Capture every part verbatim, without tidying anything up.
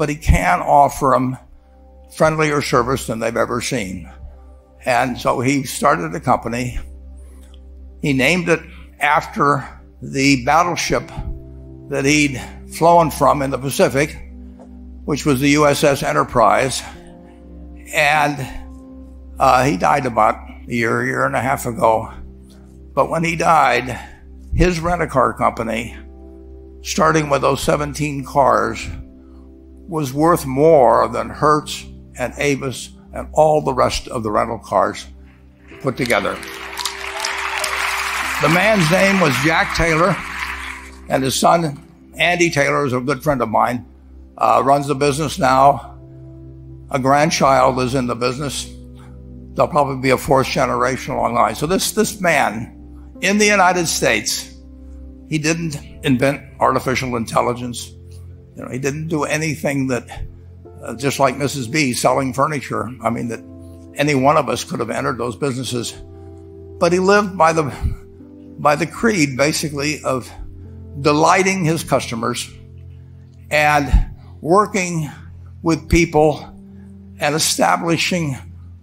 but he can offer them friendlier service than they've ever seen. And so he started a company. He named it after the battleship that he'd flown from in the Pacific, which was the U S S Enterprise. And uh, he died about a year, year and a half ago. But when he died, his rent-a-car company, starting with those seventeen cars, was worth more than Hertz and Avis and all the rest of the rental cars put together. The man's name was Jack Taylor, and his son, Andy Taylor, is a good friend of mine, uh, runs the business now. A grandchild is in the business. There'll probably be a fourth generation along the line. So this, this man in the United States, he didn't invent artificial intelligence. You know, he didn't do anything that, uh, just like Missus B selling furniture, I mean, that any one of us could have entered those businesses. But he lived by the by the creed, basically, of delighting his customers and working with people and establishing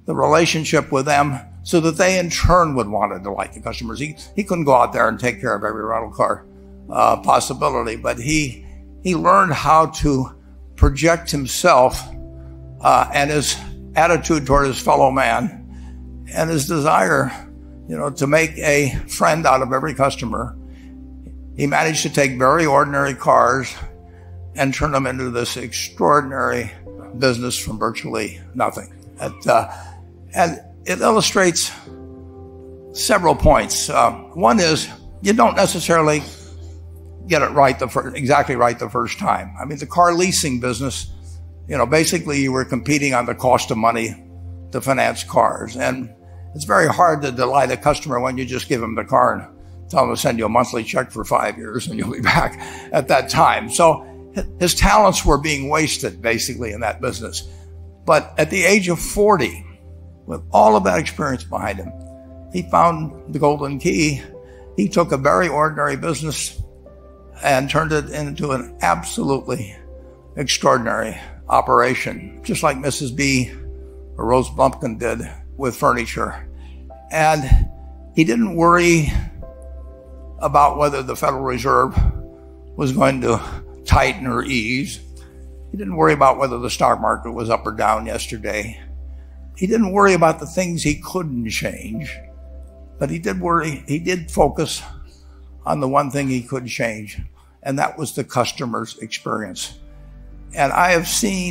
the relationship with them so that they, in turn, would want to delight the customers. He, he couldn't go out there and take care of every rental car uh, possibility, but he, he learned how to project himself uh, and his attitude toward his fellow man and his desire, you know, to make a friend out of every customer. He managed to take very ordinary cars and turn them into this extraordinary business from virtually nothing. And, uh, and it illustrates several points. Uh, one is, you don't necessarily get it right, the fir- exactly right the first time. I mean, the car leasing business, you know, basically you were competing on the cost of money to finance cars. And it's very hard to delight a customer when you just give them the car and tell them to send you a monthly check for five years and you'll be back at that time. So his talents were being wasted basically in that business. But at the age of forty, with all of that experience behind him, he found the golden key. He took a very ordinary business and turned it into an absolutely extraordinary operation, just like Missus B or Rose Blumpkin did with furniture. And he didn't worry about whether the Federal Reserve was going to tighten or ease. He didn't worry about whether the stock market was up or down yesterday. He didn't worry about the things he couldn't change, but he did worry, he did focus on the one thing he could change, and that was the customer's experience. And I have seen